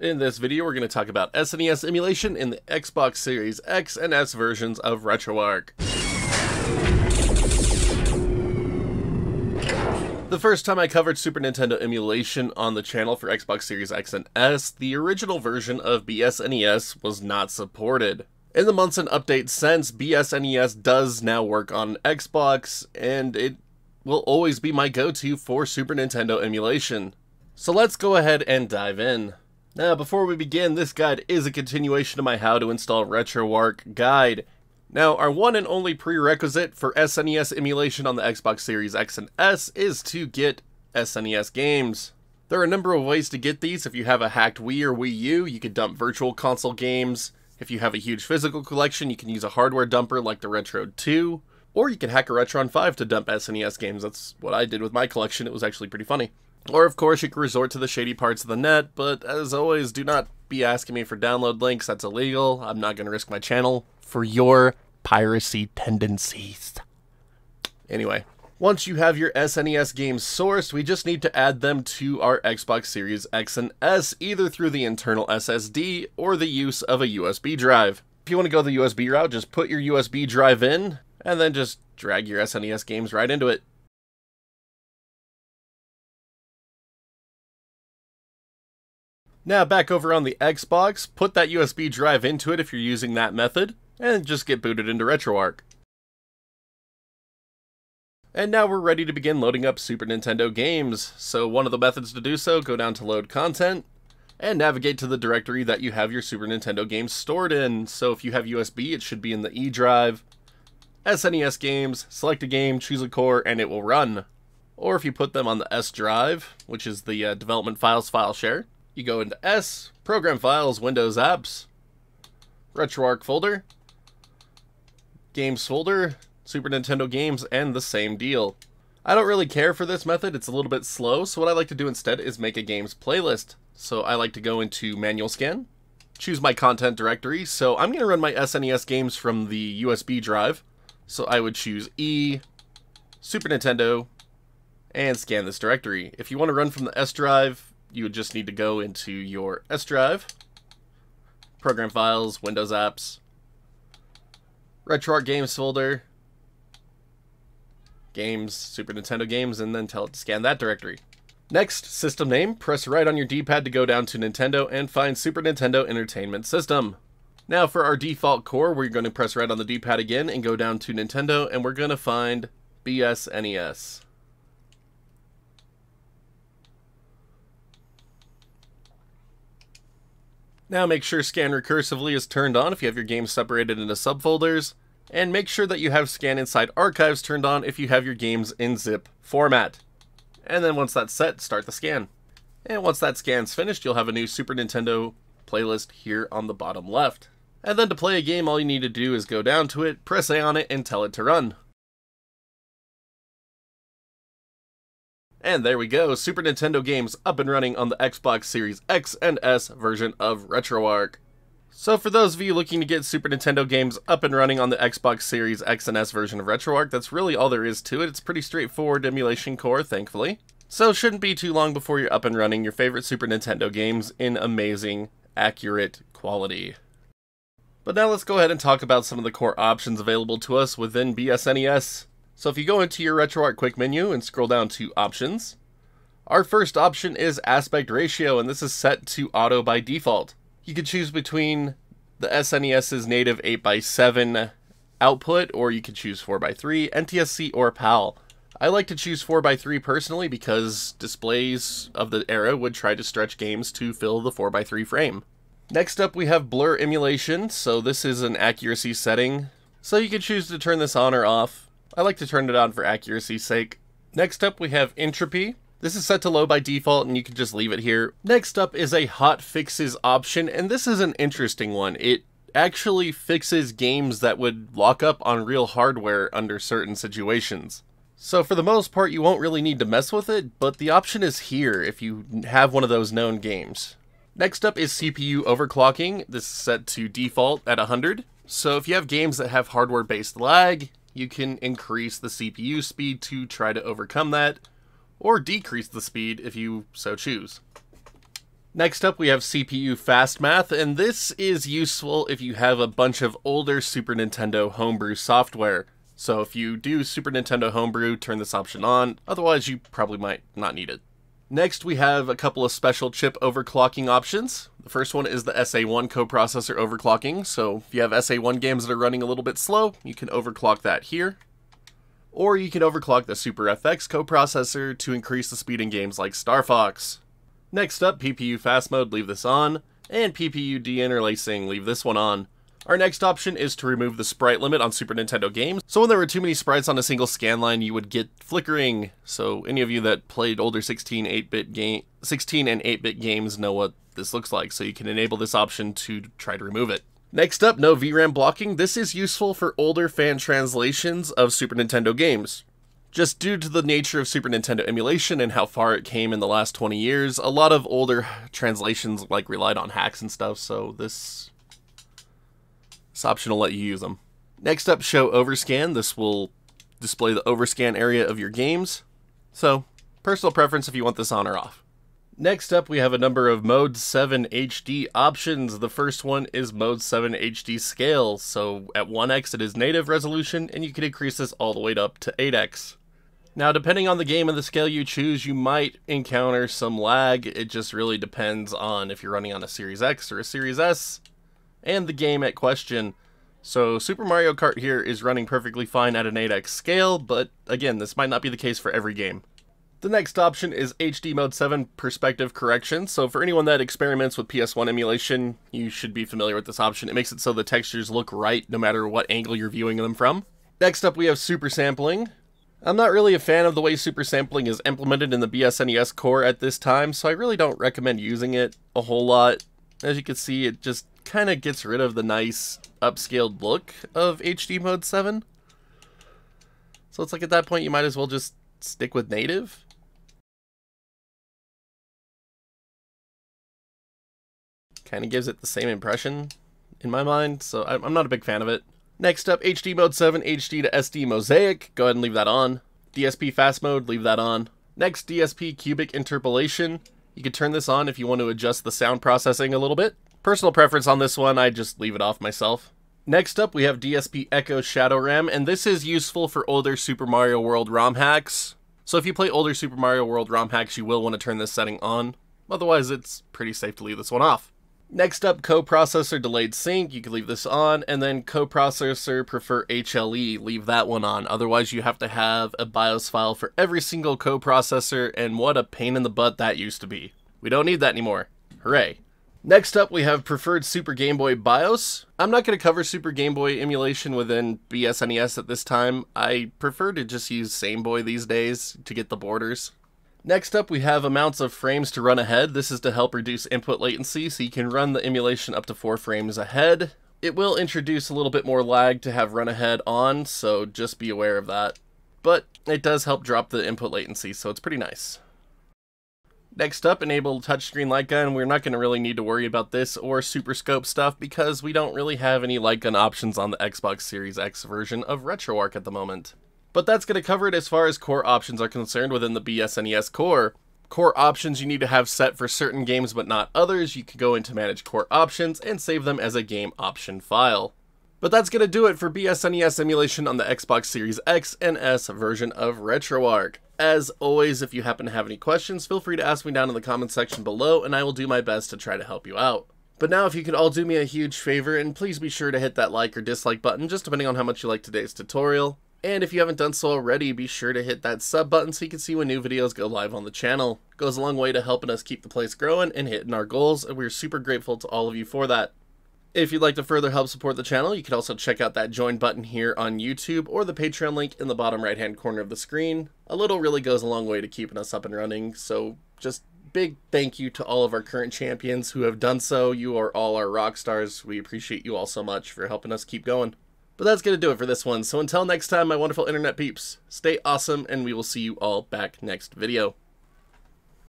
In this video, we're going to talk about SNES emulation in the Xbox Series X and S versions of RetroArch. The first time I covered Super Nintendo emulation on the channel for Xbox Series X and S, the original version of BSNES was not supported. In the months and updates since, BSNES does now work on Xbox, and it will always be my go-to for Super Nintendo emulation. So let's go ahead and dive in. Now, before we begin, this guide is a continuation of my How to Install RetroArch guide. Now, our one and only prerequisite for SNES emulation on the Xbox Series X and S is to get SNES games. There are a number of ways to get these. If you have a hacked Wii or Wii U, you can dump virtual console games. If you have a huge physical collection, you can use a hardware dumper like the Retrode 2. Or you can hack a RetroN 5 to dump SNES games. That's what I did with my collection. It was actually pretty funny. Or, of course, you can resort to the shady parts of the net, but as always, do not be asking me for download links. That's illegal. I'm not going to risk my channel for your piracy tendencies. Anyway, once you have your SNES games sourced, we just need to add them to our Xbox Series X and S, either through the internal SSD or the use of a USB drive. If you want to go the USB route, just put your USB drive in, and then just drag your SNES games right into it. Now back over on the Xbox, put that USB drive into it if you're using that method, and just get booted into RetroArch. And now we're ready to begin loading up Super Nintendo games. So one of the methods to do so, go down to Load Content, and navigate to the directory that you have your Super Nintendo games stored in. So if you have USB, it should be in the E drive, SNES games, select a game, choose a core, and it will run. Or if you put them on the S drive, which is the development files file share, you go into S, Program Files, Windows Apps, RetroArch folder, Games folder, Super Nintendo games, and the same deal. I don't really care for this method, it's a little bit slow, so what I like to do instead is make a games playlist. So I like to go into Manual Scan, choose my content directory, so I'm going to run my SNES games from the USB drive. So I would choose E, Super Nintendo, and scan this directory. If you want to run from the S drive, you would just need to go into your S drive, Program Files, Windows Apps, RetroArch Games folder, Games, Super Nintendo games, and then tell it to scan that directory. Next, system name. Press right on your D-pad to go down to Nintendo and find Super Nintendo Entertainment System. Now for our default core, we're going to press right on the D-pad again and go down to Nintendo, and we're going to find BSNES. Now make sure Scan Recursively is turned on if you have your games separated into subfolders, and make sure that you have Scan Inside Archives turned on if you have your games in zip format. And then once that's set, start the scan. And once that scan's finished, you'll have a new Super Nintendo playlist here on the bottom left. And then to play a game, all you need to do is go down to it, press A on it, and tell it to run. And there we go, Super Nintendo games up and running on the Xbox Series X and S version of RetroArch. So for those of you looking to get Super Nintendo games up and running on the Xbox Series X and S version of RetroArch, that's really all there is to it. It's pretty straightforward emulation core, thankfully. So it shouldn't be too long before you're up and running your favorite Super Nintendo games in amazing, accurate quality. But now let's go ahead and talk about some of the core options available to us within BSNES. So if you go into your RetroArch quick menu and scroll down to Options, our first option is Aspect Ratio, and this is set to Auto by default. You can choose between the SNES's native 8x7 output, or you can choose 4x3, NTSC, or PAL. I like to choose 4x3 personally because displays of the era would try to stretch games to fill the 4x3 frame. Next up we have Blur Emulation, so this is an accuracy setting, so you can choose to turn this on or off. I like to turn it on for accuracy's sake. Next up we have Entropy. This is set to low by default and you can just leave it here. Next up is a hot fixes option, and this is an interesting one. It actually fixes games that would lock up on real hardware under certain situations. So for the most part you won't really need to mess with it, but the option is here if you have one of those known games. Next up is CPU overclocking. This is set to default at 100. So if you have games that have hardware-based lag, you can increase the CPU speed to try to overcome that, or decrease the speed if you so choose. Next up, we have CPU Fast Math, and this is useful if you have a bunch of older Super Nintendo homebrew software. So if you do Super Nintendo homebrew, turn this option on, otherwise you probably might not need it. Next, we have a couple of special chip overclocking options. The first one is the SA1 coprocessor overclocking, so if you have SA1 games that are running a little bit slow, you can overclock that here. Or you can overclock the Super FX coprocessor to increase the speed in games like Star Fox. Next up, PPU Fast Mode, leave this on, and PPU Deinterlacing, leave this one on. Our next option is to remove the sprite limit on Super Nintendo games. So when there were too many sprites on a single scan line, you would get flickering. So any of you that played older 16 and 8-bit games know what this looks like. So you can enable this option to try to remove it. Next up, no VRAM blocking. This is useful for older fan translations of Super Nintendo games. Just due to the nature of Super Nintendo emulation and how far it came in the last 20 years, a lot of older translations like relied on hacks and stuff. So this option will let you use them. Next up, show overscan. This will display the overscan area of your games. So personal preference if you want this on or off. Next up, we have a number of Mode 7 HD options. The first one is Mode 7 HD Scale. So at 1x it is native resolution, and you can increase this all the way up to 8x. Now, depending on the game and the scale you choose, you might encounter some lag. It just really depends on if you're running on a Series X or a Series S. And the game at question. So Super Mario Kart here is running perfectly fine at an 8x scale, but again, this might not be the case for every game. The next option is HD Mode 7 Perspective Correction. So for anyone that experiments with PS1 emulation, you should be familiar with this option. It makes it so the textures look right no matter what angle you're viewing them from. Next up, we have Super Sampling. I'm not really a fan of the way Super Sampling is implemented in the BSNES core at this time, so I really don't recommend using it a whole lot. As you can see, it just kind of gets rid of the nice upscaled look of HD Mode 7. So it's like at that point you might as well just stick with native. Kind of gives it the same impression in my mind, so I'm not a big fan of it. Next up, HD Mode 7 HD to SD Mosaic. Go ahead and leave that on. DSP Fast Mode, leave that on. Next, DSP Cubic Interpolation. You can turn this on if you want to adjust the sound processing a little bit. Personal preference on this one, I just leave it off myself. Next up, we have DSP Echo Shadow RAM, and this is useful for older Super Mario World ROM hacks. So if you play older Super Mario World ROM hacks, you will want to turn this setting on. Otherwise, it's pretty safe to leave this one off. Next up, Coprocessor Delayed Sync, you can leave this on, and then Coprocessor Prefer HLE, leave that one on. Otherwise, you have to have a BIOS file for every single coprocessor, and what a pain in the butt that used to be. We don't need that anymore. Hooray. Next up, we have Preferred Super Game Boy BIOS. I'm not going to cover Super Game Boy emulation within BSNES at this time. I prefer to just use Same Boy these days to get the borders. Next up, we have amounts of frames to run ahead. This is to help reduce input latency, so you can run the emulation up to 4 frames ahead. It will introduce a little bit more lag to have run ahead on, so just be aware of that. But it does help drop the input latency, so it's pretty nice. Next up, enable touchscreen light gun. We're not going to really need to worry about this or super scope stuff because we don't really have any light gun options on the Xbox Series X version of RetroArch at the moment. But that's going to cover it as far as core options are concerned within the BSNES core. Core options you need to have set for certain games but not others. You can go into manage core options and save them as a game option file. But that's going to do it for BSNES emulation on the Xbox Series X and S version of RetroArch. As always, if you happen to have any questions, feel free to ask me down in the comments section below, and I will do my best to try to help you out. But now, if you could all do me a huge favor, and please be sure to hit that like or dislike button, just depending on how much you like today's tutorial. And if you haven't done so already, be sure to hit that sub button so you can see when new videos go live on the channel. It goes a long way to helping us keep the place growing and hitting our goals, and we're super grateful to all of you for that. If you'd like to further help support the channel, you can also check out that join button here on YouTube or the Patreon link in the bottom right hand corner of the screen. A little really goes a long way to keeping us up and running, so just big thank you to all of our current champions who have done so. You are all our rock stars. We appreciate you all so much for helping us keep going. But that's going to do it for this one, so until next time, my wonderful internet peeps, stay awesome, and we will see you all back next video.